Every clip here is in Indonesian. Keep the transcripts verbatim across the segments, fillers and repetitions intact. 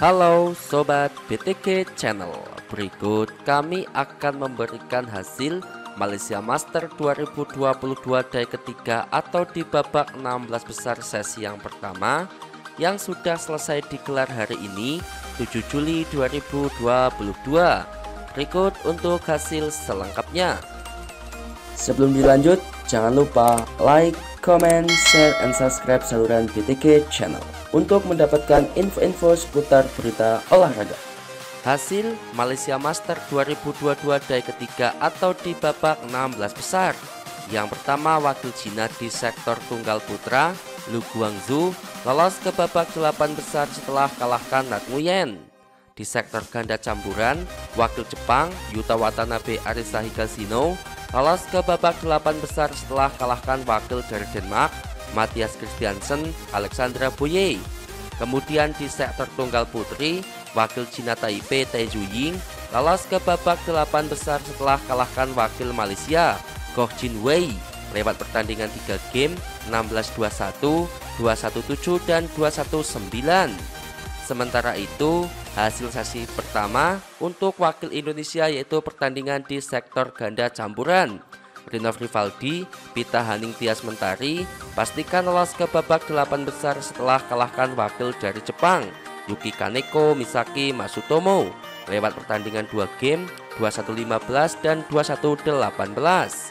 Halo Sobat B T G Channel, berikut kami akan memberikan hasil Malaysia Master dua ribu dua puluh dua day ketiga atau di babak enam belas besar sesi yang pertama yang sudah selesai digelar hari ini tujuh Juli dua ribu dua puluh dua. Berikut untuk hasil selengkapnya. Sebelum dilanjut, jangan lupa like, comment, share, and subscribe saluran B T G Channel untuk mendapatkan info-info seputar berita olahraga. Hasil Malaysia Master dua ribu dua puluh dua day ketiga atau di babak enam belas besar. Yang pertama, wakil Cina di sektor tunggal putra, Lu Guangzu, lolos ke babak delapan besar setelah kalahkan Nat Nguyen. Di sektor ganda campuran, wakil Jepang Yuta Watanabe Arisahikasino lolos ke babak delapan besar setelah kalahkan wakil dari Denmark Matias Christiansen, Alexandra Boye. Kemudian di sektor tunggal putri, wakil Cina Taipei Tai Zhu Ying lolos ke babak delapan besar setelah kalahkan wakil Malaysia Goh Jin Wei lewat pertandingan tiga game enam belas dua puluh satu, dua satu tujuh, dan dua satu sembilan. Sementara itu, hasil sesi pertama untuk wakil Indonesia yaitu pertandingan di sektor ganda campuran. Renov Rifaldi, Pita Haning, Tias Mentari pastikan lolos ke babak delapan besar setelah kalahkan wakil dari Jepang Yuki Kaneko, Misaki Masutomo lewat pertandingan dua game dua satu lima belas dan dua satu delapan belas.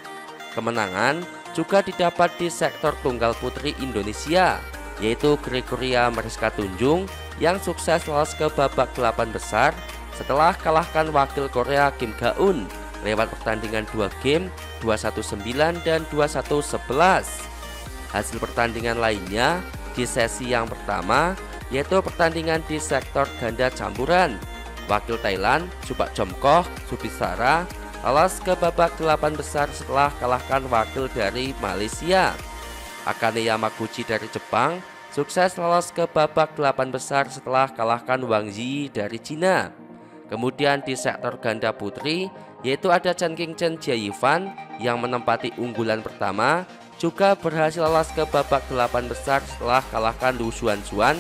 Kemenangan juga didapat di sektor tunggal putri Indonesia yaitu Gregoria Mariska Tunjung yang sukses lolos ke babak delapan besar setelah kalahkan wakil Korea Kim Gaun lewat pertandingan dua game dua satu sembilan dan dua satu sebelas. Hasil pertandingan lainnya di sesi yang pertama yaitu pertandingan di sektor ganda campuran. Wakil Thailand Supak Jomkoh, Supisara lolos ke babak delapan besar setelah kalahkan wakil dari Malaysia. Akane Yamaguchi dari Jepang sukses lolos ke babak delapan besar setelah kalahkan Wang Yi dari Cina. Kemudian di sektor ganda putri yaitu ada Chen Qingchen Jiayifan yang menempati unggulan pertama juga berhasil lolos ke babak delapan besar setelah kalahkan Lu Xuanzuan,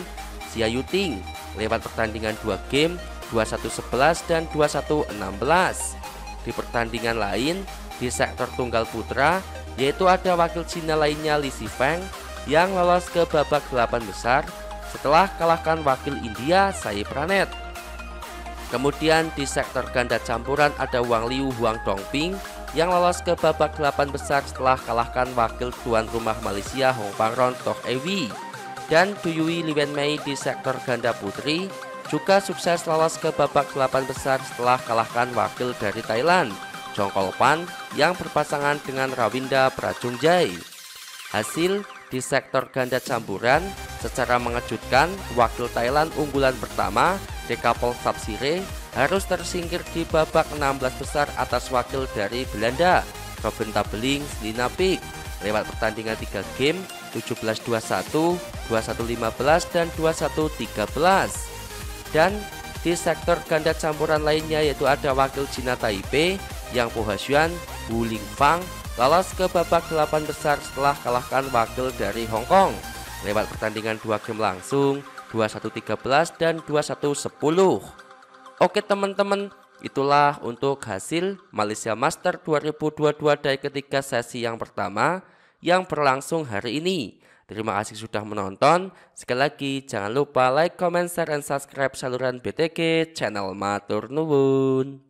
Xia Yuting lewat pertandingan dua game dua satu sebelas dan dua satu enam belas. Di pertandingan lain di sektor tunggal putra yaitu ada wakil Cina lainnya Li Xifeng yang lolos ke babak delapan besar setelah kalahkan wakil India Sai Pranet. Kemudian di sektor ganda campuran ada Wang Liu, Huang Dongping yang lolos ke babak delapan besar setelah kalahkan wakil tuan rumah Malaysia Hong Pangron Toh Ewi. Dan Duyui Liwen di sektor ganda putri juga sukses lolos ke babak delapan besar setelah kalahkan wakil dari Thailand Jongkolpan yang berpasangan dengan Rawinda Prajungjai. Hasil di sektor ganda campuran secara mengejutkan wakil Thailand unggulan pertama Dekapol Sapsire harus tersingkir di babak enam belas besar atas wakil dari Belanda Robin Tabeling Slinapik lewat pertandingan tiga game tujuh belas dua puluh satu, dua satu lima belas, dan dua satu tiga belas. Dan di sektor ganda campuran lainnya yaitu ada wakil Cina Taipei yang Po Haxian, Wu Lingfang lolos ke babak delapan besar setelah kalahkan wakil dari Hong Kong lewat pertandingan dua game langsung dua satu tiga belas dan dua satu sepuluh. Oke teman-teman, itulah untuk hasil Malaysia Master dua ribu dua puluh dua day ketiga sesi yang pertama yang berlangsung hari ini. Terima kasih sudah menonton. Sekali lagi jangan lupa like, comment, share, dan subscribe saluran B T G Channel. Matur nuwun.